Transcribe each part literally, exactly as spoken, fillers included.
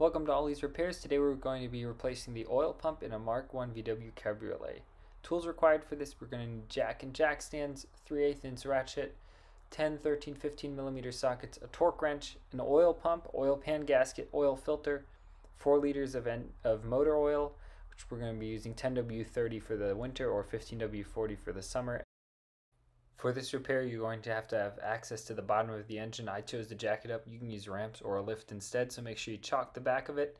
Welcome to All These Repairs. Today we're going to be replacing the oil pump in a Mark one V W Cabriolet. Tools required for this, we're going to need jack and jack stands, three eighths inch ratchet, ten, thirteen, fifteen millimeter sockets, a torque wrench, an oil pump, oil pan gasket, oil filter, four liters of, en of motor oil, which we're going to be using ten W thirty for the winter or fifteen W forty for the summer. For this repair, you're going to have to have access to the bottom of the engine. I chose to jack it up. You can use ramps or a lift instead, so make sure you chock the back of it,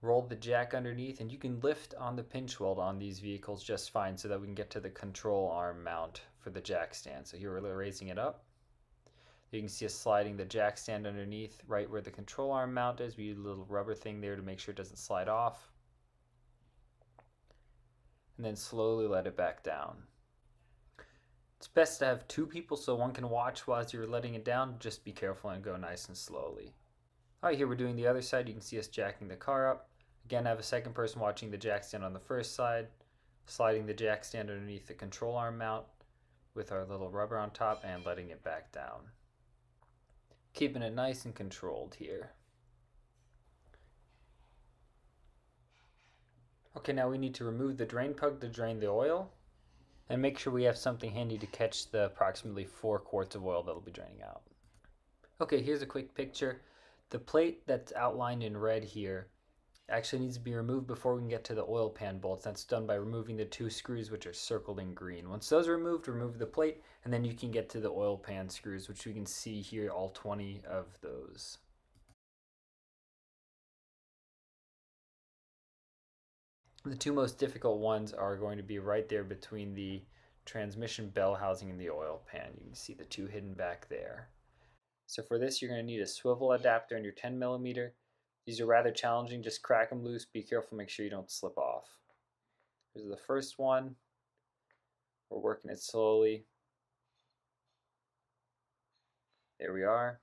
roll the jack underneath, and you can lift on the pinch weld on these vehicles just fine so that we can get to the control arm mount for the jack stand. So here we're raising it up. You can see us sliding the jack stand underneath right where the control arm mount is. We use a little rubber thing there to make sure it doesn't slide off. And then slowly let it back down. It's best to have two people so one can watch while you're letting it down. Just be careful and go nice and slowly. Alright, here we're doing the other side. You can see us jacking the car up. Again, have a second person watching the jack stand on the first side, sliding the jack stand underneath the control arm mount with our little rubber on top and letting it back down. Keeping it nice and controlled here. Okay, now we need to remove the drain plug to drain the oil. And make sure we have something handy to catch the approximately four quarts of oil that'll be draining out. Okay, here's a quick picture. The plate that's outlined in red here actually needs to be removed before we can get to the oil pan bolts. That's done by removing the two screws which are circled in green. Once those are removed, remove the plate, and then you can get to the oil pan screws, which we can see here, all twenty of those. The two most difficult ones are going to be right there between the transmission bell housing and the oil pan. You can see the two hidden back there. So for this, you're going to need a swivel adapter and your ten millimeter. These are rather challenging. Just crack them loose. Be careful. Make sure you don't slip off. Here's the first one. We're working it slowly. There we are.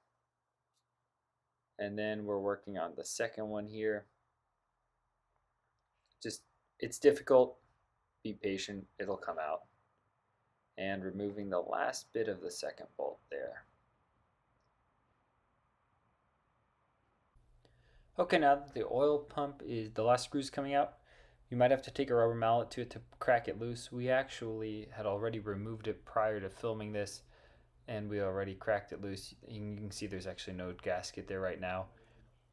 And then we're working on the second one here. Just It's difficult, be patient, it'll come out. And removing the last bit of the second bolt there. Okay, now that the oil pump is, the last screw's coming out, you might have to take a rubber mallet to it to crack it loose. We actually had already removed it prior to filming this, and we already cracked it loose. You can see there's actually no gasket there right now.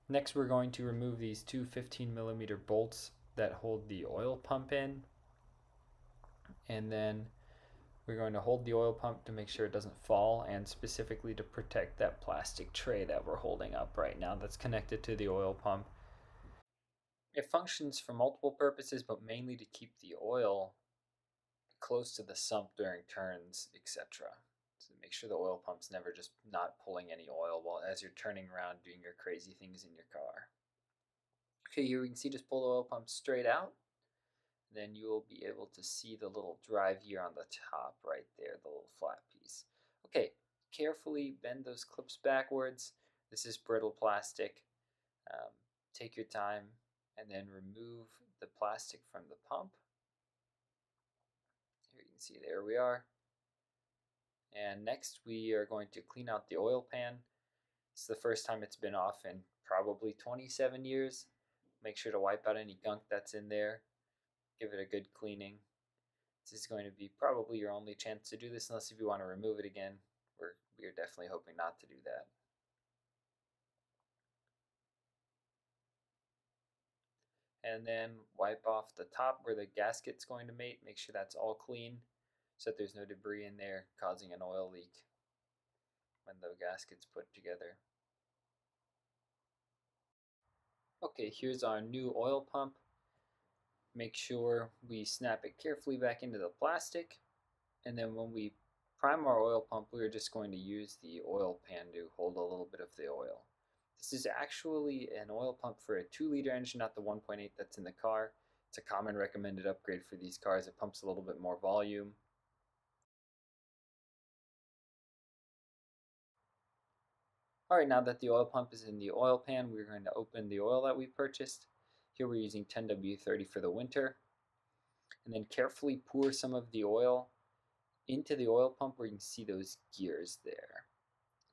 Next, we're going to remove these two fifteen millimeter bolts that hold the oil pump in, and then we're going to hold the oil pump to make sure it doesn't fall, and specifically to protect that plastic tray that we're holding up right now that's connected to the oil pump. It functions for multiple purposes, but mainly to keep the oil close to the sump during turns, et cetera. So make sure the oil pump's never just not pulling any oil while as you're turning around doing your crazy things in your car. Okay, here we can see just pull the oil pump straight out, and then you will be able to see the little drive here on the top right there, the little flat piece. Okay, carefully bend those clips backwards. This is brittle plastic. Um, take your time and then remove the plastic from the pump. Here you can see, there we are. And next we are going to clean out the oil pan. It's the first time it's been off in probably twenty-seven years. Make sure to wipe out any gunk that's in there. Give it a good cleaning. This is going to be probably your only chance to do this, unless if you want to remove it again. We're, we're definitely hoping not to do that. And then wipe off the top where the gasket's going to mate. Make sure that's all clean so that there's no debris in there causing an oil leak when the gasket's put together. Okay, here's our new oil pump. Make sure we snap it carefully back into the plastic, and then when we prime our oil pump, we're just going to use the oil pan to hold a little bit of the oil. This is actually an oil pump for a two liter engine, not the one point eight that's in the car. It's a common recommended upgrade for these cars. It pumps a little bit more volume. Alright, now that the oil pump is in the oil pan, we're going to open the oil that we purchased. Here we're using ten W thirty for the winter. And then carefully pour some of the oil into the oil pump where you can see those gears there.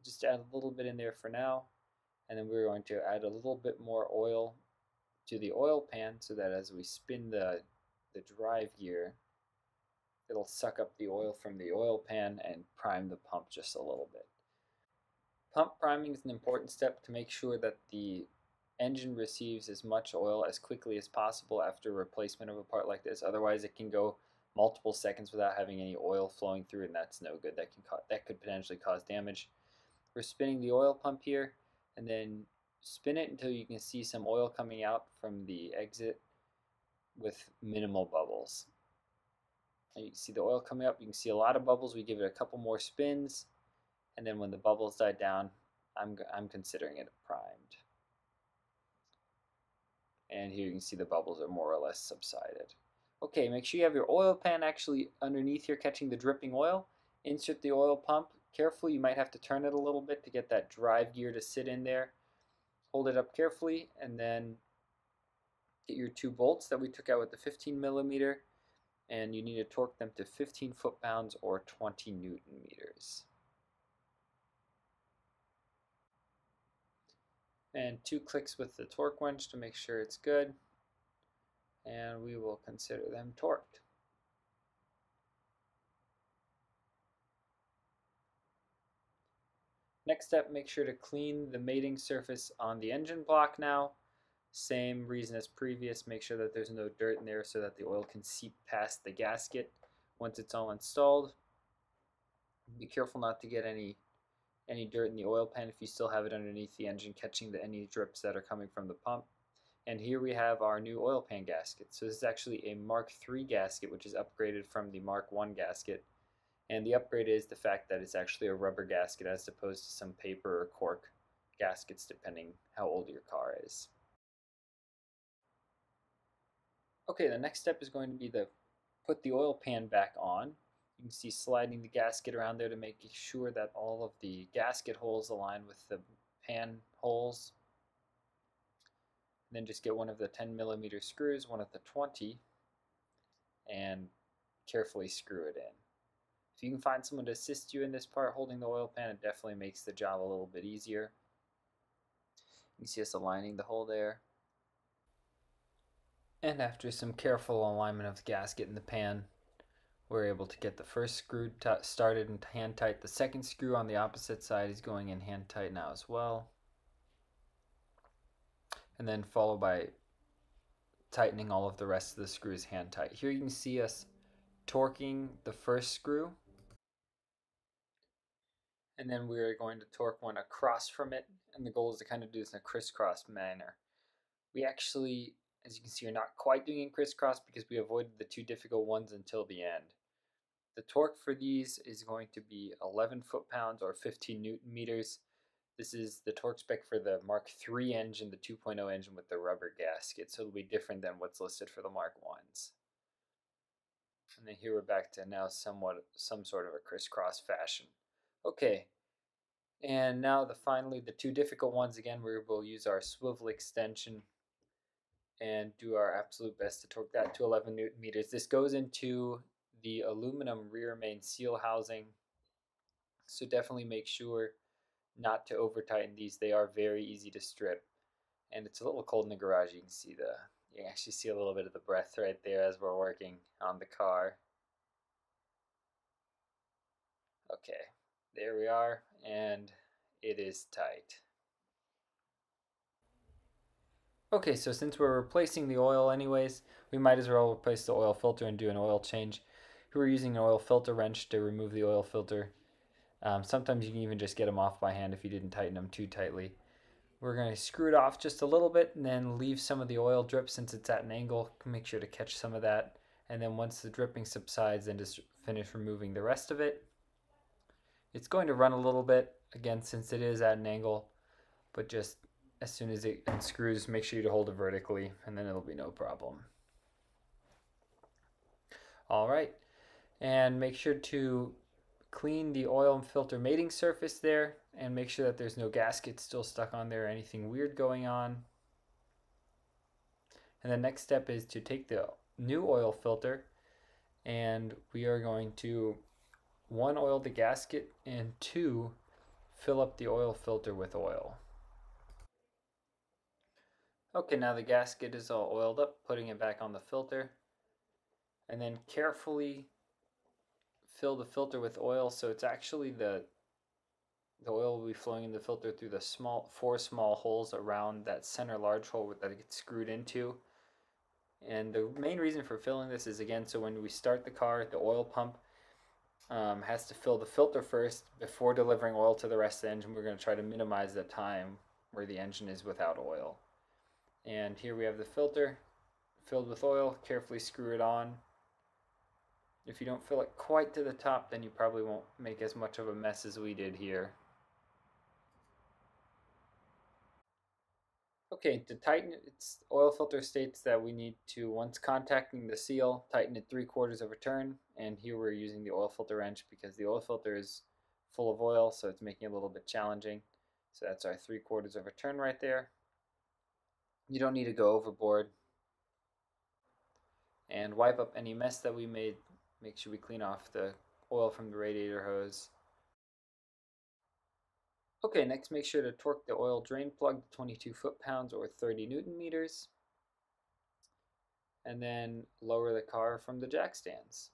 Just add a little bit in there for now, and then we're going to add a little bit more oil to the oil pan so that as we spin the, the drive gear, it'll suck up the oil from the oil pan and prime the pump just a little bit. Pump priming is an important step to make sure that the engine receives as much oil as quickly as possible after replacement of a part like this. Otherwise it can go multiple seconds without having any oil flowing through, and that's no good. That can that could potentially cause damage. We're spinning the oil pump here, and then spin it until you can see some oil coming out from the exit with minimal bubbles. And you can see the oil coming up. You can see a lot of bubbles. We give it a couple more spins, and then when the bubbles die down, I'm I'm considering it primed. And here you can see the bubbles are more or less subsided. Okay, make sure you have your oil pan actually underneath here catching the dripping oil. Insert the oil pump carefully. You might have to turn it a little bit to get that drive gear to sit in there. Hold it up carefully, and then get your two bolts that we took out with the fifteen millimeter, and you need to torque them to fifteen foot pounds or twenty newton meters. And two clicks with the torque wrench to make sure it's good, and we will consider them torqued. Next step, make sure to clean the mating surface on the engine block now. Same reason as previous, make sure that there's no dirt in there so that the oil can seep past the gasket once it's all installed. Be careful not to get any any dirt in the oil pan if you still have it underneath the engine, catching the any drips that are coming from the pump. And here we have our new oil pan gasket. So this is actually a Mark three gasket, which is upgraded from the Mark one gasket. And the upgrade is the fact that it's actually a rubber gasket as opposed to some paper or cork gaskets, depending how old your car is. Okay, the next step is going to be to put the oil pan back on. You can see sliding the gasket around there to make sure that all of the gasket holes align with the pan holes. Then just get one of the ten millimeter screws, one of the twenty, and carefully screw it in. If you can find someone to assist you in this part holding the oil pan, it definitely makes the job a little bit easier. You can see us aligning the hole there. And after some careful alignment of the gasket in the pan, we're able to get the first screw started and hand tight. The second screw on the opposite side is going in hand tight now as well. And then followed by tightening all of the rest of the screws hand tight. Here you can see us torquing the first screw, and then we are going to torque one across from it, and the goal is to kind of do this in a crisscross manner. We actually, as you can see, are not quite doing it crisscross because we avoided the two difficult ones until the end. The torque for these is going to be eleven foot pounds or fifteen newton meters. This is the torque spec for the Mark three engine, the two point oh engine with the rubber gasket, so it'll be different than what's listed for the Mark ones. And then here we're back to now somewhat, some sort of a crisscross fashion. Okay, and now the finally the two difficult ones again. We will use our swivel extension and do our absolute best to torque that to eleven newton meters. This goes into the aluminum rear main seal housing, so definitely make sure not to over tighten these. They are very easy to strip, and it's a little cold in the garage. You can see the you can actually see a little bit of the breath right there as we're working on the car. Okay, there we are, and it is tight. Okay, so since we're replacing the oil anyways, we might as well replace the oil filter and do an oil change. We're using an oil filter wrench to remove the oil filter. Um, sometimes you can even just get them off by hand if you didn't tighten them too tightly. We're going to screw it off just a little bit and then leave some of the oil drip since it's at an angle. Make sure to catch some of that. And then once the dripping subsides, then just finish removing the rest of it. It's going to run a little bit, again, since it is at an angle. But just as soon as it unscrews, make sure you hold it vertically, and then it'll be no problem. All right. And make sure to clean the oil and filter mating surface there and make sure that there's no gasket still stuck on there or anything weird going on. And the next step is to take the new oil filter, and we are going to one, oil the gasket, and two, fill up the oil filter with oil. Okay, now the gasket is all oiled up, putting it back on the filter. And then carefully fill the filter with oil, so it's actually the the oil will be flowing in the filter through the small four small holes around that center large hole that it gets screwed into. And the main reason for filling this is, again, so when we start the car, the oil pump um, has to fill the filter first before delivering oil to the rest of the engine. We're going to try to minimize the time where the engine is without oil. And here we have the filter filled with oil. Carefully screw it on. If you don't fill it quite to the top, then you probably won't make as much of a mess as we did here. Okay, to tighten it, its oil filter states that we need to, once contacting the seal, tighten it three quarters of a turn. And here we're using the oil filter wrench because the oil filter is full of oil, so it's making it a little bit challenging. So that's our three quarters of a turn right there. You don't need to go overboard. And wipe up any mess that we made. Make sure we clean off the oil from the radiator hose. Okay, next make sure to torque the oil drain plug to twenty-two foot-pounds or thirty newton meters. And then lower the car from the jack stands.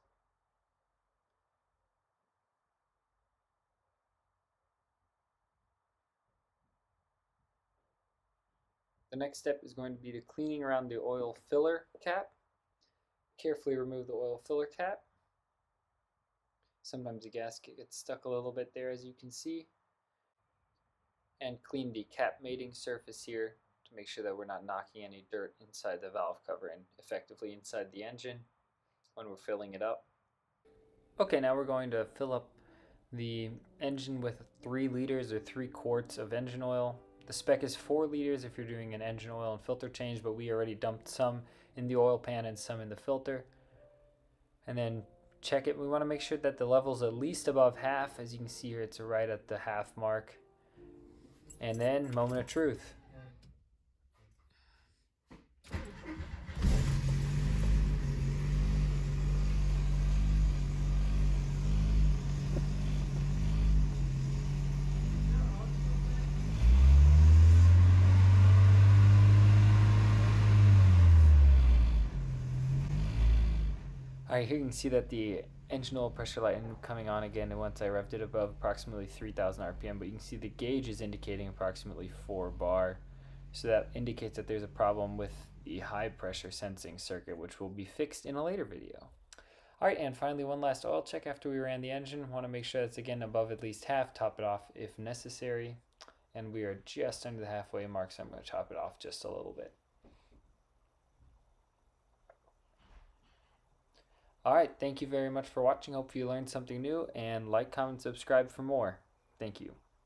The next step is going to be the cleaning around the oil filler cap. Carefully remove the oil filler cap. Sometimes the gasket gets stuck a little bit there, as you can see. And clean the cap mating surface here to make sure that we're not knocking any dirt inside the valve cover and effectively inside the engine when we're filling it up. Okay, now we're going to fill up the engine with three liters or three quarts of engine oil. The spec is four liters if you're doing an engine oil and filter change, but we already dumped some in the oil pan and some in the filter. And then check it. We want to make sure that the level's at least above half. As you can see here, it's right at the half mark. And then, moment of truth. Alright, here you can see that the engine oil pressure light ended coming on again, and once I revved it above approximately three thousand R P M, but you can see the gauge is indicating approximately four bar. So that indicates that there's a problem with the high pressure sensing circuit, which will be fixed in a later video. Alright, and finally one last oil check after we ran the engine. Want to make sure that's again above at least half, top it off if necessary. And we are just under the halfway mark, so I'm going to top it off just a little bit. Alright, thank you very much for watching. Hope you learned something new, and like, comment, subscribe for more. Thank you.